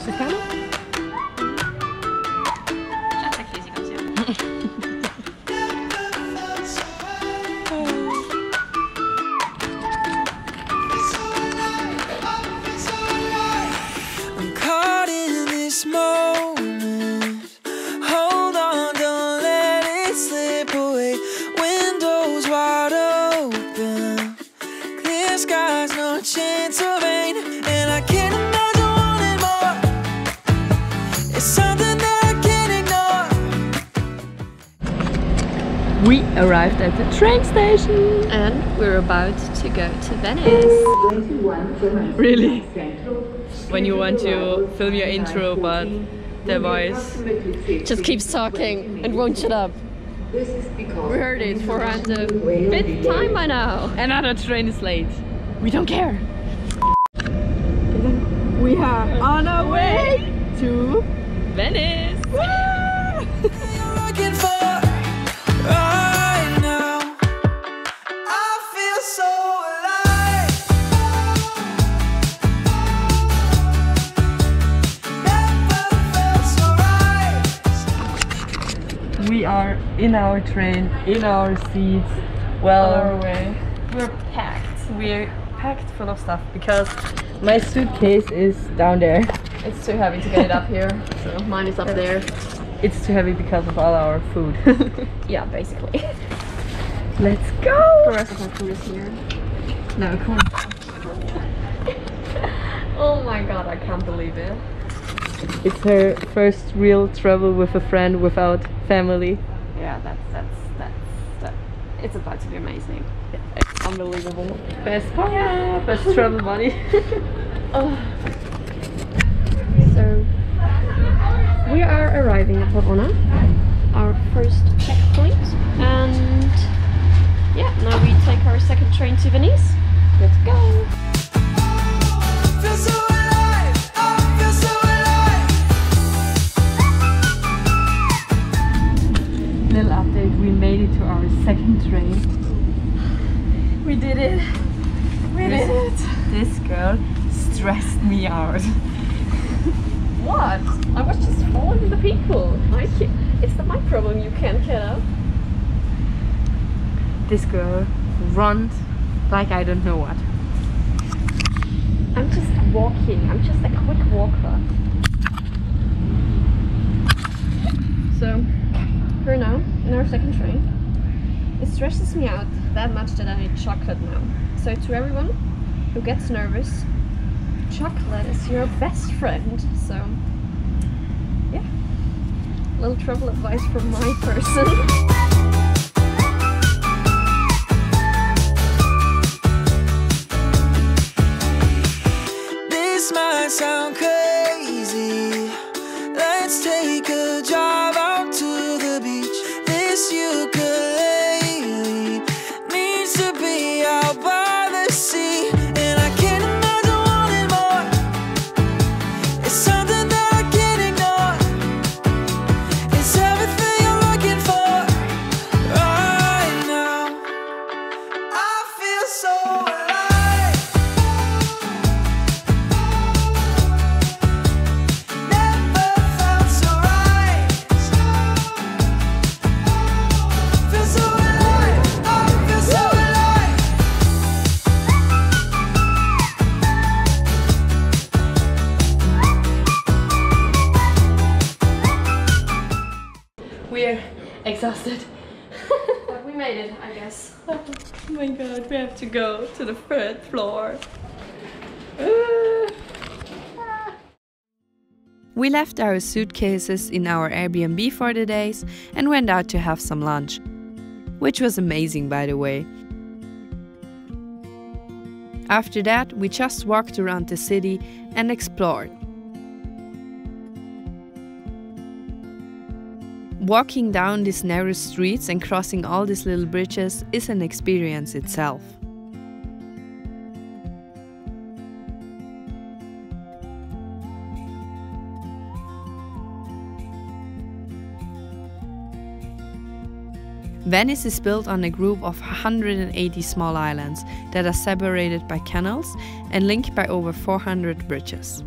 Africano? That's a crazy concept. I'm caught in this moment. Hold on, don't let it slip away. Windows wide open. Clear skies, no chance of rain. And I can't imagine. We arrived at the train station and we're about to go to Venice. Really? When you want to film your intro but the voice just keeps talking and won't shut up. We heard it for around the fifth time by now. Another train is late. We don't care. We are on our way to Venice. We are in our train, in our seats, well, on our way. We're packed. We're packed full of stuff because my suitcase is down there. It's too heavy to get it up here, so mine is up there. It's too heavy because of all our food. Yeah, basically. Let's go! The rest of my food is here. No, come on. Oh my god, I can't believe it. It's her first real travel with a friend without family. Yeah, it's about to be amazing. It's unbelievable. Best part, yeah. Best travel money. Oh. So we are arriving at Verona, our first checkpoint, and yeah, now we take our second train to Venice. Let's go. Little update, we made it to our second train. We did it. This girl stressed me out. What? I was just following the people. It's not my problem, you can't get up. This girl runs like I don't know what. I'm just walking, I'm just a quick walker. So we're now in our second train. It stresses me out that much that I need chocolate now. So to everyone who gets nervous, chocolate is your best friend. So yeah, a little travel advice from my person. This might sound crazy. Let's take a drive out to the beach. This ukulele needs to be out by the sea. And I can't imagine wanting more. It's something that I can't ignore. It's everything I'm looking for. Right now, I feel so alive. Exhausted. But we made it, I guess. Oh my god, we have to go to the third floor. We left our suitcases in our Airbnb for the days and went out to have some lunch, which was amazing, by the way. After that, we just walked around the city and explored. Walking down these narrow streets and crossing all these little bridges is an experience itself. Venice is built on a group of 180 small islands that are separated by canals and linked by over 400 bridges.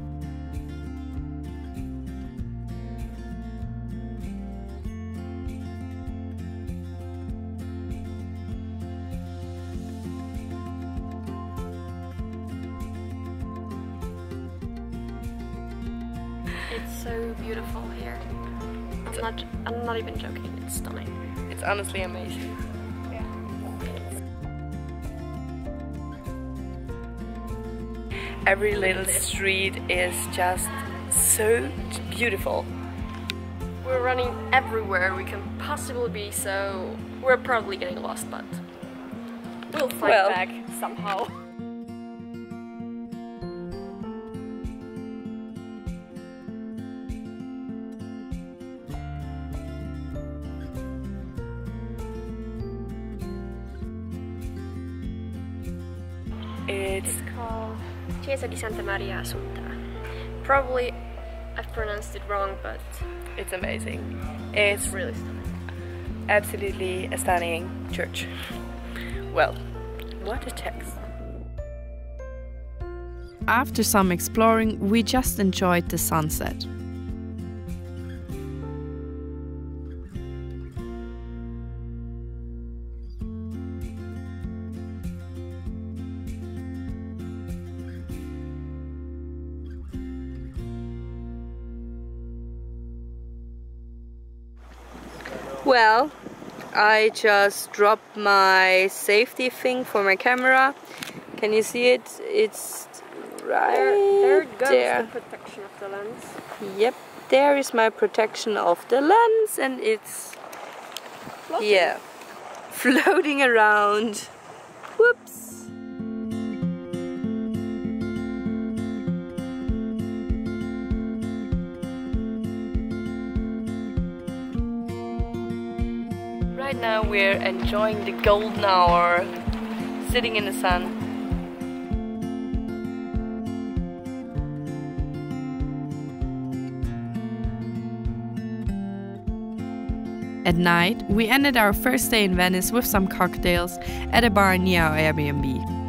It's so beautiful here. I'm not even joking, it's stunning. It's honestly amazing. Yeah. Every little street is just so beautiful. We're running everywhere we can possibly be, so we're probably getting lost, but we'll find back somehow. It's called Chiesa di Santa Maria Assunta. Probably I've pronounced it wrong, but it's amazing. It's really stunning. Absolutely a stunning church. Well, what a text. After some exploring, we just enjoyed the sunset. Well, I just dropped my safety thing for my camera. Can you see it? It's right there. There goes the protection of the lens. Yep, there is my protection of the lens, and it's floating. Yeah, floating around. Whoops. Right now we're enjoying the golden hour, sitting in the sun. At night, we ended our first day in Venice with some cocktails at a bar near our Airbnb.